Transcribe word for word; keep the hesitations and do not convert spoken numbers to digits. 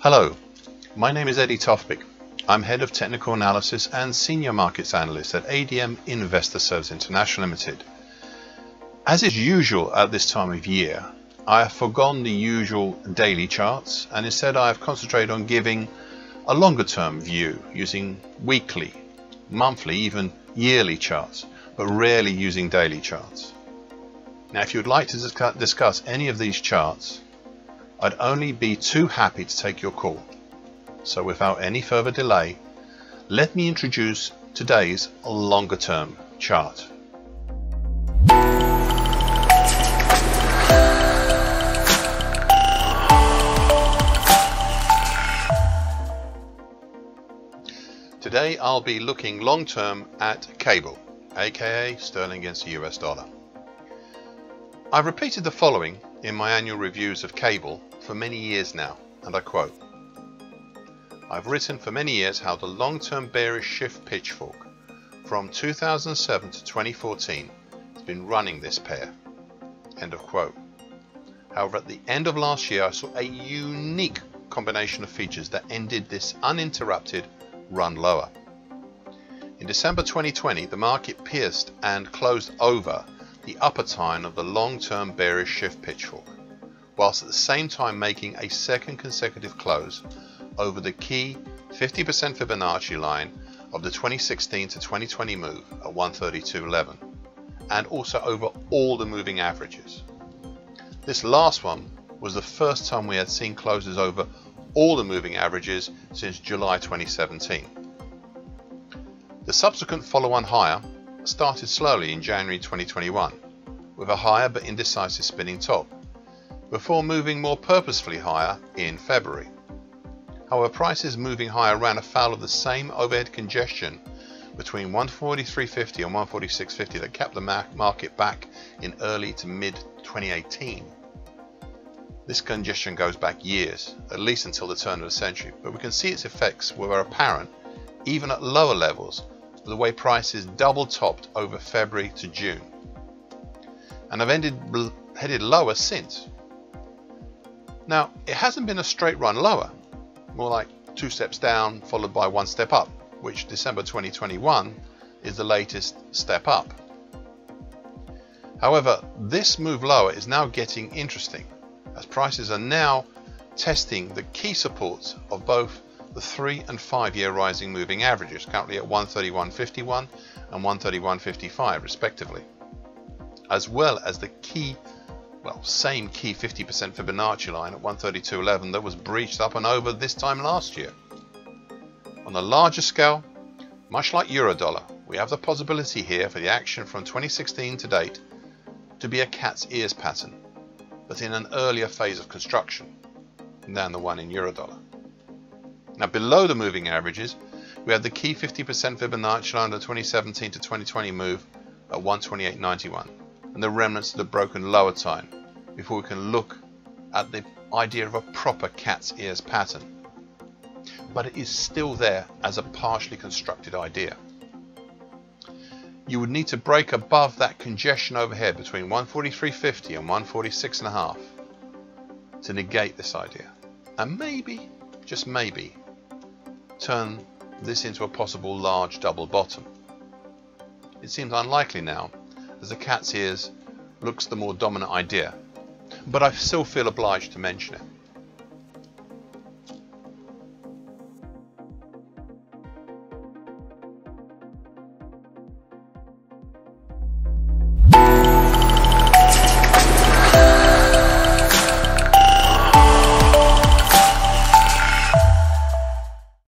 Hello, my name is Eddie Tofpik. I'm Head of Technical Analysis and Senior Markets Analyst at A D M Investor Services International Limited. As is usual at this time of year, I have forgone the usual daily charts and instead I have concentrated on giving a longer term view using weekly, monthly, even yearly charts, but rarely using daily charts. Now, if you would like to discuss any of these charts, I'd only be too happy to take your call. So without any further delay, let me introduce today's longer term chart. Today I'll be looking long term at cable, aka sterling against the U S dollar. I've repeated the following in my annual reviews of cable for many years now, and I quote, "I've written for many years how the long-term bearish shift pitchfork from two thousand seven to twenty fourteen has been running this pair." End of quote. However, at the end of last year I saw a unique combination of features that ended this uninterrupted run lower. In December twenty twenty, the market pierced and closed over the upper tine of the long-term bearish shift pitchfork, whilst at the same time making a second consecutive close over the key fifty percent Fibonacci line of the twenty sixteen to twenty twenty move at one thirty-two eleven, and also over all the moving averages. This last one was the first time we had seen closes over all the moving averages since July twenty seventeen. The subsequent follow-on higher started slowly in January twenty twenty-one with a higher but indecisive spinning top before moving more purposefully higher in February. However, prices moving higher ran afoul of the same overhead congestion between one forty-three fifty and one forty-six fifty that kept the market back in early to mid twenty eighteen. This congestion goes back years, at least until the turn of the century, but we can see its effects were apparent even at lower levels, the way prices double topped over February to June and have ended headed lower since. Now, it hasn't been a straight run lower, more like two steps down followed by one step up, which December twenty twenty-one is the latest step up. However, this move lower is now getting interesting as prices are now testing the key supports of both the three and five year rising moving averages, currently at one thirty-one fifty-one and one thirty-one fifty-five respectively, as well as the key, well, same key fifty percent Fibonacci line at one thirty-two eleven that was breached up and over this time last year. On a larger scale, much like Eurodollar, we have the possibility here for the action from twenty sixteen to date to be a cat's ears pattern, but in an earlier phase of construction than the one in Eurodollar. Now, below the moving averages, we have the key fifty percent Fibonacci line of the twenty seventeen to twenty twenty move at one twenty-eight ninety-one and the remnants of the broken lower tine before we can look at the idea of a proper cat's ears pattern. But it is still there as a partially constructed idea. You would need to break above that congestion overhead between one forty-three fifty and one forty-six fifty to negate this idea, and maybe, just maybe, turn this into a possible large double bottom. It seems unlikely now, as the cat's ears looks the more dominant idea, but I still feel obliged to mention it.